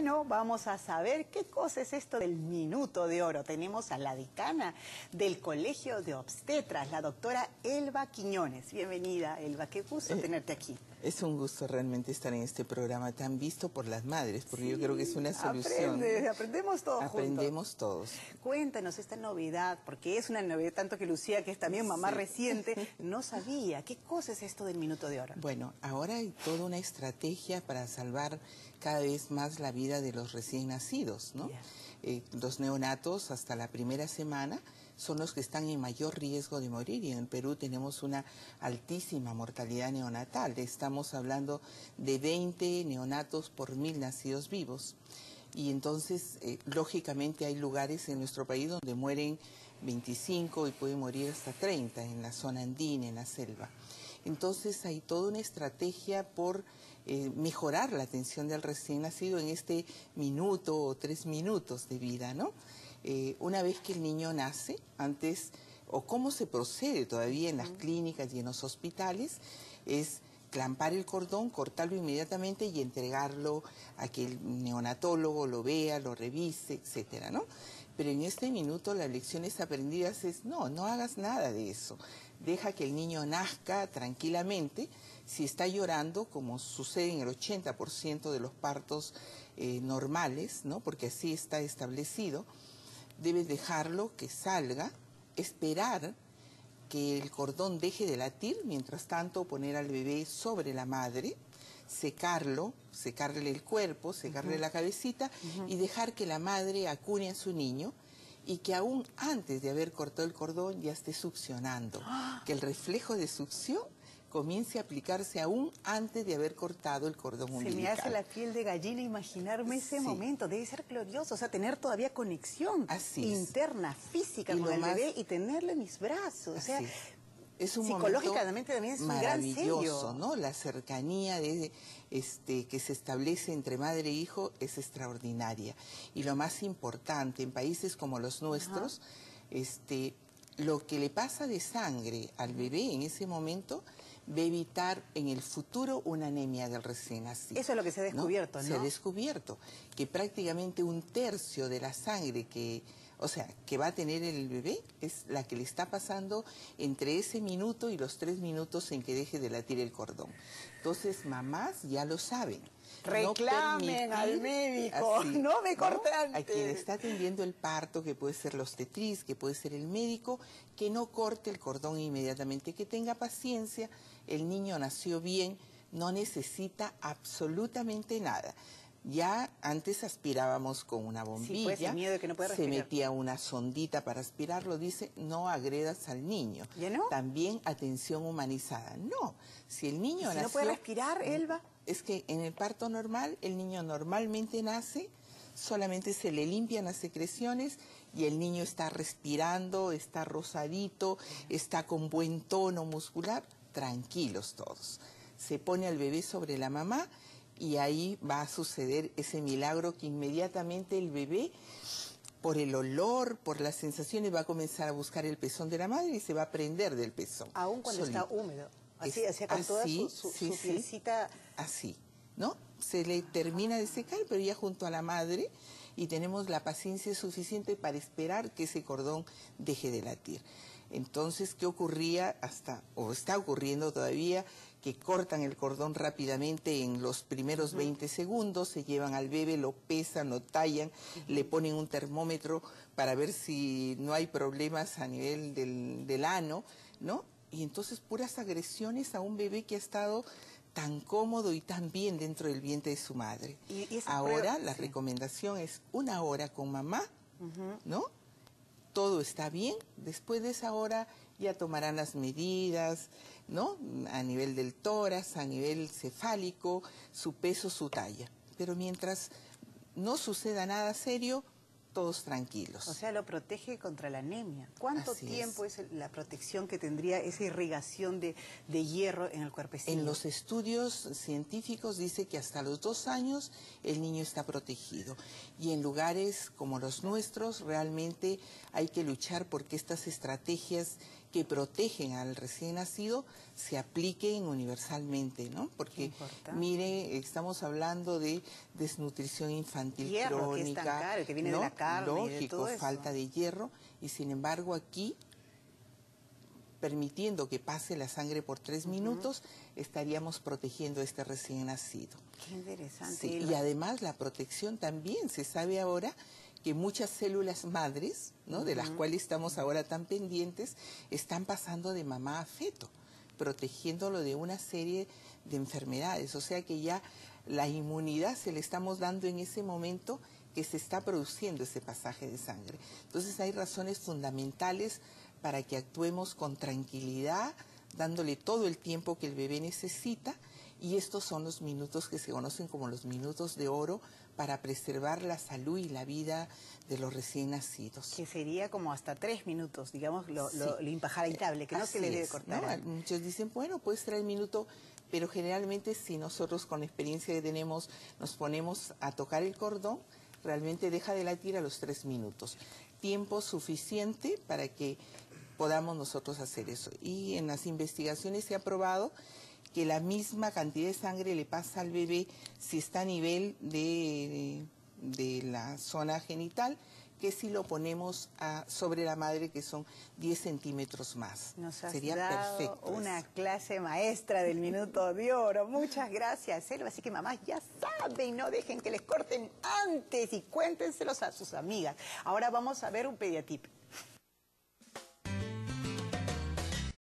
Bueno, vamos a saber qué cosa es esto del Minuto de Oro. Tenemos a la decana del Colegio de Obstetras, la doctora Elva Quiñones. Bienvenida, Elva, qué gusto tenerte aquí. Es un gusto realmente estar en este programa tan visto por las madres, porque sí, yo creo que es una solución. Aprendemos todos juntos. Aprendemos todos. Cuéntanos esta novedad, porque es una novedad, tanto que Lucía, que es también mamá reciente, no sabía. ¿Qué cosa es esto del Minuto de Oro? Bueno, ahora hay toda una estrategia para salvar cada vez más la vida de los recién nacidos, ¿no? Los neonatos hasta la primera semana son los que están en mayor riesgo de morir, y en Perú tenemos una altísima mortalidad neonatal. Estamos hablando de 20 neonatos por 1000 nacidos vivos. Y entonces, lógicamente, hay lugares en nuestro país donde mueren 25 y pueden morir hasta 30, en la zona andina, en la selva. Entonces, hay toda una estrategia por mejorar la atención del recién nacido en este minuto o 3 minutos de vida, ¿no? Una vez que el niño nace, antes, o cómo se procede todavía en las clínicas y en los hospitales, es clampar el cordón, cortarlo inmediatamente y entregarlo a que el neonatólogo lo vea, lo revise, etcétera, ¿no? Pero en este minuto las lecciones aprendidas es, no hagas nada de eso. Deja que el niño nazca tranquilamente. Si está llorando, como sucede en el 80% de los partos normales, ¿no? Porque así está establecido, debes dejarlo que salga, esperar que el cordón deje de latir. Mientras tanto, poner al bebé sobre la madre, secarlo, secarle el cuerpo, secarle la cabecita y dejar que la madre acune a su niño y que aún antes de haber cortado el cordón ya esté succionando, que el reflejo de succión comience a aplicarse aún antes de haber cortado el cordón umbilical. Se me hace la piel de gallina imaginarme ese momento. Debe ser glorioso, o sea, tener todavía conexión interna, física con el bebé y tenerlo en mis brazos. O sea, es un psicológicamente también es un gran sello, ¿no? La cercanía de, que se establece entre madre e hijo es extraordinaria. Y lo más importante, en países como los nuestros, lo que le pasa de sangre al bebé en ese momento va a evitar en el futuro una anemia del recién nacido. Eso es lo que se ha descubierto, ¿no? Se ha descubierto que prácticamente 1/3 de la sangre que, o sea, que va a tener el bebé es la que le está pasando entre ese minuto y los 3 minutos en que deje de latir el cordón. Entonces, mamás ya lo saben. Reclamen al médico, no me corten antes. A quien está atendiendo el parto, que puede ser la obstetriz, que puede ser el médico, que no corte el cordón inmediatamente, que tenga paciencia. El niño nació bien, no necesita absolutamente nada. Ya antes aspirábamos con una bombilla, pues, miedo de que no pueda respirar. Se metía una sondita para aspirarlo. Dice, no agredas al niño. ¿Ya no? También atención humanizada. No, si el niño nació, no puede respirar, Elva. Es que en el parto normal, el niño normalmente nace, solamente se le limpian las secreciones y el niño está respirando, está rosadito, está con buen tono muscular, tranquilos todos. Se pone al bebé sobre la mamá y ahí va a suceder ese milagro que inmediatamente el bebé, por el olor, por las sensaciones, va a comenzar a buscar el pezón de la madre y se va a prender del pezón. Aún cuando está húmedo. Así, con toda su pielcita. Así, ¿no? Se le termina de secar, pero ya junto a la madre, y tenemos la paciencia suficiente para esperar que ese cordón deje de latir. Entonces, ¿qué ocurría hasta, o está ocurriendo todavía? Que cortan el cordón rápidamente en los primeros 20 segundos, se llevan al bebé, lo pesan, lo tallan, le ponen un termómetro para ver si no hay problemas a nivel del ano, ¿no? Y entonces puras agresiones a un bebé que ha estado tan cómodo y tan bien dentro del vientre de su madre. ¿Y ahora la recomendación es 1 hora con mamá, ¿no? Todo está bien, después de esa hora ya tomarán las medidas, ¿no? A nivel del tórax, a nivel cefálico, su peso, su talla. Pero mientras no suceda nada serio, todos tranquilos. O sea, lo protege contra la anemia. ¿Cuánto tiempo es la protección que tendría esa irrigación de hierro en el cuerpecito? En los estudios científicos dice que hasta los 2 años el niño está protegido. Y en lugares como los nuestros realmente hay que luchar porque estas estrategias que protegen al recién nacido se apliquen universalmente, ¿no? Porque, importante, mire, estamos hablando de desnutrición infantil crónica, que es tan caro, que viene, ¿no?, de la carne, lógico, y de todo eso, falta de hierro, y sin embargo aquí, permitiendo que pase la sangre por 3 minutos, estaríamos protegiendo a este recién nacido. Qué interesante. Sí, y además la protección también, se sabe ahora que muchas células madres, ¿no?, de las cuales estamos ahora tan pendientes, están pasando de mamá a feto, protegiéndolo de una serie de enfermedades. O sea que ya la inmunidad se le estamos dando en ese momento que se está produciendo ese pasaje de sangre. Entonces hay razones fundamentales para que actuemos con tranquilidad, dándole todo el tiempo que el bebé necesita, y estos son los minutos que se conocen como los minutos de oro para preservar la salud y la vida de los recién nacidos. Que sería como hasta 3 minutos, digamos, lo impajaritable, que no se le debe cortar. ¿No? Muchos dicen, bueno, puede ser el minuto, pero generalmente si nosotros con la experiencia que tenemos nos ponemos a tocar el cordón, realmente deja de latir a los 3 minutos. Tiempo suficiente para que podamos nosotros hacer eso. Y en las investigaciones se ha probado que la misma cantidad de sangre le pasa al bebé si está a nivel de la zona genital, que si lo ponemos sobre la madre, que son 10 centímetros más. Nos has Sería dado perfecto una eso. Clase maestra del Minuto de Oro. Muchas gracias, Elva. Así que mamás ya saben, no dejen que les corten antes y cuéntenselos a sus amigas. Ahora vamos a ver un pediatip.